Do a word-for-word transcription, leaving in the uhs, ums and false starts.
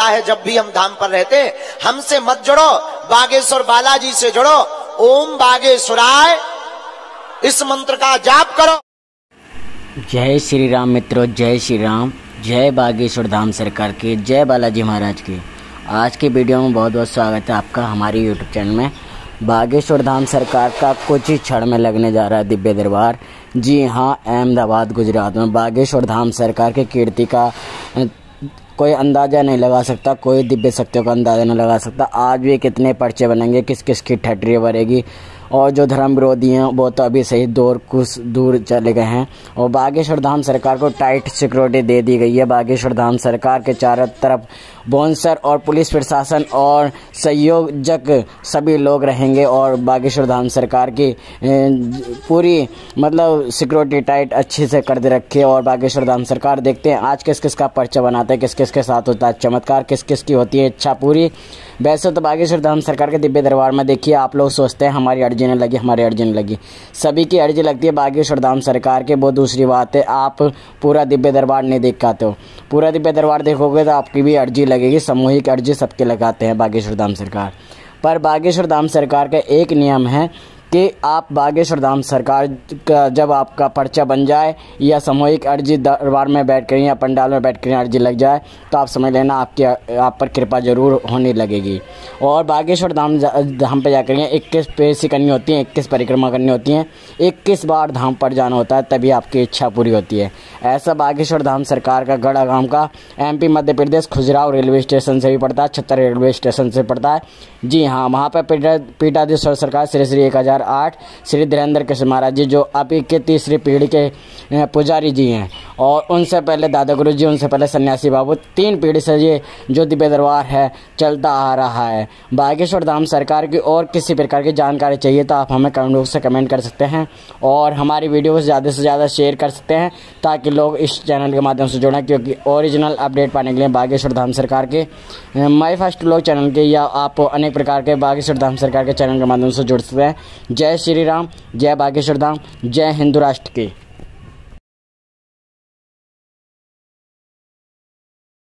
लगता है जब भी हम धाम पर रहते हैं। हमसे मत जुड़ो, बागेश्वर बालाजी से जुड़ो। ओम बागेश्वराय इस मंत्र का जाप करो। जय श्री राम मित्रों, जय श्री राम, जय बागेश्वर धाम सरकार के, जय बालाजी महाराज के। आज के वीडियो में बहुत बहुत स्वागत है आपका हमारे यूट्यूब चैनल में। बागेश्वर धाम सरकार का कुछ ही क्षण में लगने जा रहा है दिव्य दरबार। जी हाँ, अहमदाबाद गुजरात में बागेश्वर धाम सरकार के कीर्ति का कोई अंदाज़ा नहीं लगा सकता, कोई दिव्य शक्तियों का अंदाज़ा नहीं लगा सकता। आज भी कितने पर्चे बनेंगे, किस किस की ठटरी भरेगी, और जो धर्म विरोधी हैं वो तो अभी सही दूर कुछ दूर चले गए हैं। और बागेश्वर धाम सरकार को टाइट सिक्योरिटी दे दी गई है। बागेश्वर धाम सरकार के चारों तरफ बाउंसर और पुलिस प्रशासन और सहयोजक सभी लोग रहेंगे, और बागेश्वर धाम सरकार की पूरी मतलब सिक्योरिटी टाइट अच्छे से कर दे रखी है। और बागेश्वर धाम सरकार देखते हैं आज किस किस का पर्चा बनाते हैं, किस किस के साथ होता है चमत्कार, किस किस की होती है इच्छा पूरी। वैसे तो बागेश्वर धाम सरकार के दिव्य दरबार में देखिए आप लोग सोचते हैं हमारी अर्जी नहीं लगी, हमारी अर्जी नहीं लगी, सभी की अर्जी लगती है बागेश्वर धाम सरकार के। वो दूसरी बात है, आप पूरा दिव्य दरबार नहीं देख पाते हो। पूरा दिव्य दरबार देखोगे तो आपकी भी अर्जी लगेगी, सामूहिक अर्जी सबके लगाते हैं बागेश्वर धाम सरकार। पर बागेश्वर धाम सरकार का एक नियम है कि आप बागेश्वर धाम सरकार का जब आपका पर्चा बन जाए या सामूहिक अर्जी दरबार में बैठ कर या पंडाल में बैठ कर अर्जी लग जाए तो आप समझ लेना आपकी आप पर कृपा जरूर होने लगेगी। और बागेश्वर धाम धाम पे जाकर इक्कीस पेशी करनी होती है, इक्कीस परिक्रमा करनी होती है, इक्कीस बार धाम पर जाना होता है, तभी आपकी इच्छा पूरी होती है। ऐसा बागेश्वर धाम सरकार का गढ़ा गाँव का M P Madhya Pradesh Khajuraho railway station से भी पड़ता है, छत्तर रेलवे स्टेशन से पड़ता है। जी हाँ, वहाँ पर पीठाधीश्वर सरकार श्री श्री एक हज़ार आठ श्री धीरेन्द्र कृष्ण महाराज जी जो अभी के तीसरी पीढ़ी के पुजारी जी हैं, और उनसे पहले दादा गुरु जी, उनसे पहले सन्यासी बाबू, तीन पीढ़ी से ये जो दिव्य दरबार है चलता आ रहा है। बागेश्वर धाम सरकार की और किसी प्रकार की जानकारी चाहिए तो आप हमें कमेंट बॉक्स से कमेंट कर सकते हैं, और हमारी वीडियो को ज़्यादा से ज़्यादा शेयर कर सकते हैं ताकि लोग इस चैनल के माध्यम से जुड़ें, क्योंकि ओरिजिनल अपडेट पाने के लिए बागेश्वर धाम सरकार के माई फर्स्ट लोग चैनल के या आप अनेक प्रकार के बागेश्वर धाम सरकार के चैनल के माध्यम से जुड़ सकते हैं। जय श्री राम, जय बागेश्वर धाम, जय हिंदू राष्ट्र की।